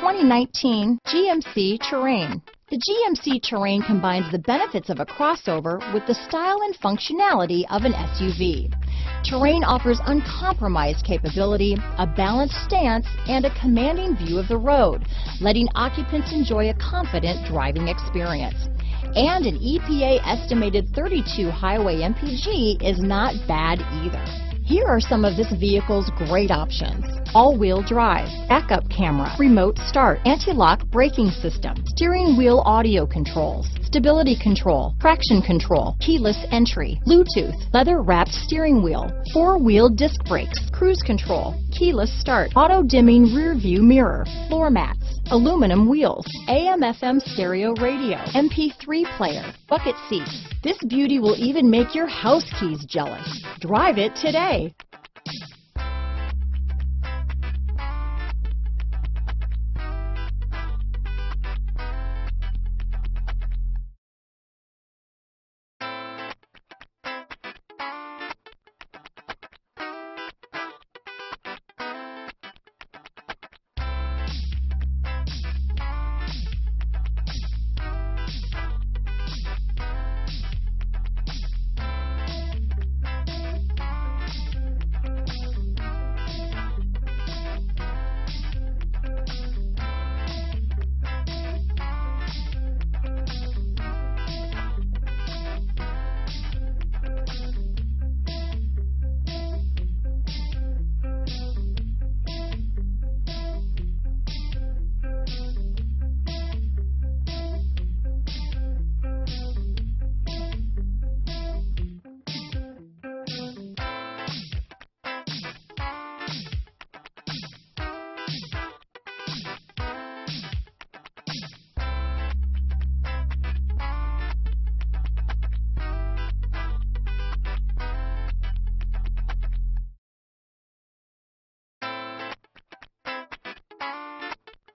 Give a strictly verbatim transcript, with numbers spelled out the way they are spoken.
twenty nineteen G M C Terrain. The G M C Terrain combines the benefits of a crossover with the style and functionality of an S U V. Terrain offers uncompromised capability, a balanced stance, and a commanding view of the road, letting occupants enjoy a confident driving experience. And an E P A-estimated thirty-two highway M P G is not bad either. Here are some of this vehicle's great options: all-wheel drive, backup camera, remote start, anti-lock braking system, steering wheel audio controls, stability control, traction control, keyless entry, Bluetooth, leather-wrapped steering wheel, four-wheel disc brakes, cruise control, keyless start, auto-dimming rear-view mirror, floor mats, aluminum wheels, A M F M stereo radio, M P three player, bucket seats. This beauty will even make your house keys jealous. Drive it today.